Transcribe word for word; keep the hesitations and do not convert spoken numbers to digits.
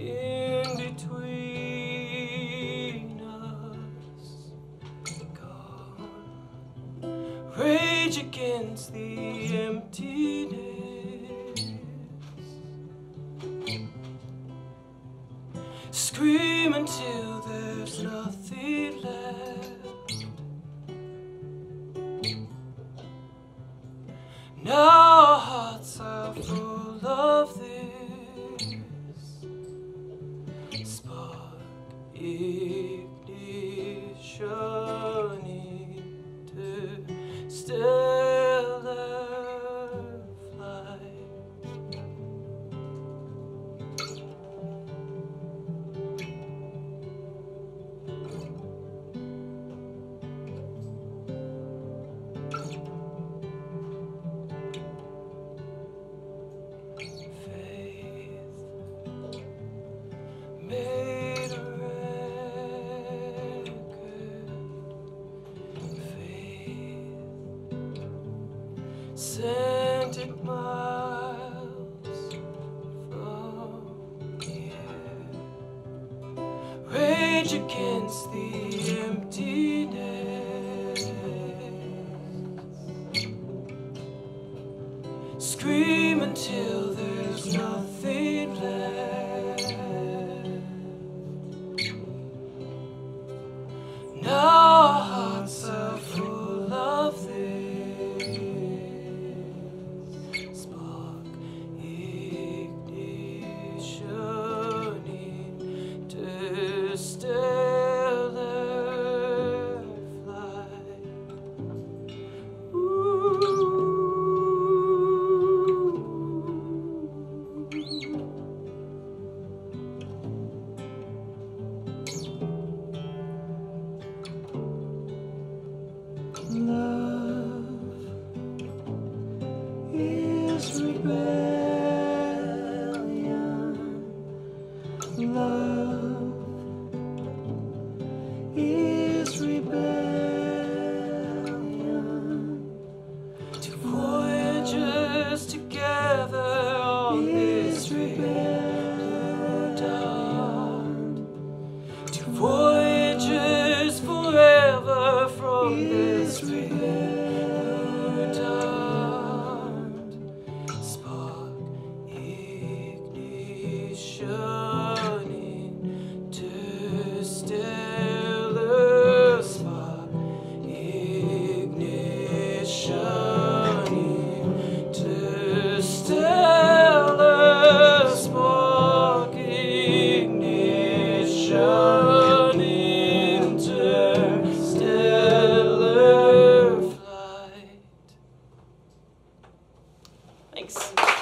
in between us. God, rage against the emptiness, scream until there's nothing left. Now our hearts are full of this spark ignition, interstellar flight. Made a record, faith sent it miles from here. Rage against the emptiness, scream until there's nothing left. Love is rebellion. Love is rebellion. Two voyagers together on this blue dawn. Two voyagers forever from this. Spark ignition, interstellar spark ignition, interstellar spark ignition. Thanks.